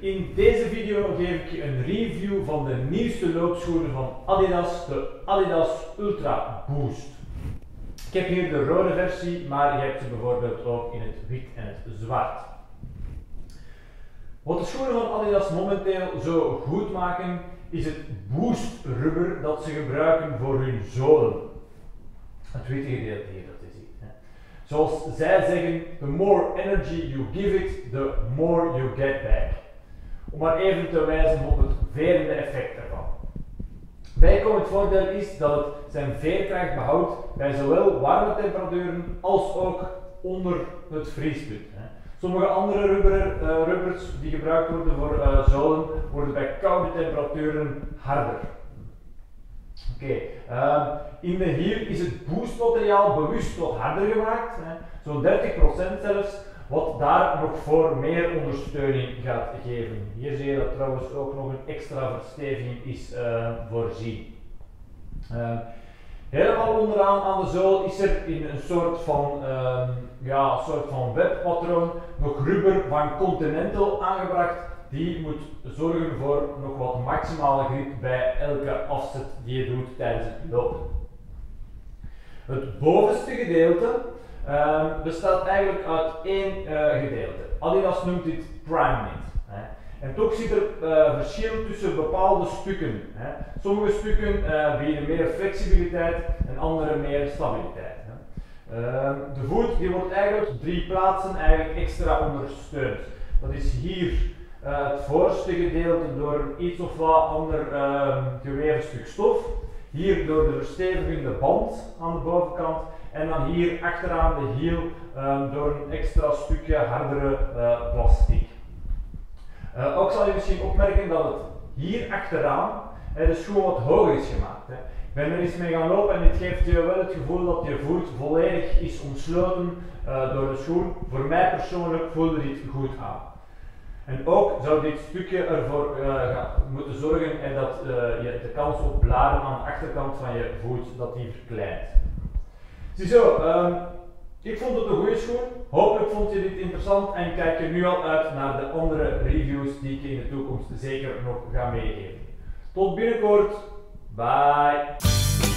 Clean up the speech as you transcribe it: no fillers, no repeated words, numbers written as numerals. In deze video geef ik je een review van de nieuwste loopschoenen van Adidas, de Adidas Ultra Boost. Ik heb hier de rode versie, maar je hebt ze bijvoorbeeld ook in het wit en het zwart. Wat de schoenen van Adidas momenteel zo goed maken, is het Boost rubber dat ze gebruiken voor hun zolen. Het witte gedeelte hier dat je ziet. Zoals zij zeggen, the more energy you give it, the more you get back. Om maar even te wijzen op het verende effect ervan. Bijkomend voordeel is dat het zijn veerkracht behoudt bij zowel warme temperaturen als ook onder het vriespunt. Sommige andere rubbers die gebruikt worden voor zolen worden bij koude temperaturen harder. Hier is het boostmateriaal bewust wat harder gemaakt, zo'n 30% zelfs, wat daar nog voor meer ondersteuning gaat geven. Hier zie je dat trouwens ook nog een extra versteviging is voorzien. Helemaal onderaan aan de zool is er in een soort van, webpatroon nog rubber van Continental aangebracht. Die moet zorgen voor nog wat maximale grip bij elke afzet die je doet tijdens het lopen. Het bovenste gedeelte bestaat eigenlijk uit één gedeelte. Adidas noemt dit Primeknit. En toch zit er verschil tussen bepaalde stukken. Sommige stukken bieden meer flexibiliteit en andere meer stabiliteit. De voet die wordt eigenlijk op drie plaatsen eigenlijk extra ondersteund. Dat is hier. Het voorste gedeelte door iets of wat ander geweven stuk stof. Hier door de verstevigende band aan de bovenkant. En dan hier achteraan de hiel door een extra stukje hardere plastic. Ook zal je misschien opmerken dat het hier achteraan de schoen wat hoger is gemaakt. Ik ben er eens mee gaan lopen en dit geeft je wel het gevoel dat je voet volledig is omsloten door de schoen. Voor mij persoonlijk voelde dit goed aan. En ook zou dit stukje ervoor moeten zorgen en dat je de kans op blaren aan de achterkant van je voet dat die verkleint. Ziezo, ik vond het een goede schoen. Hopelijk vond je dit interessant en kijk je nu al uit naar de andere reviews die ik in de toekomst zeker nog ga meegeven. Tot binnenkort. Bye.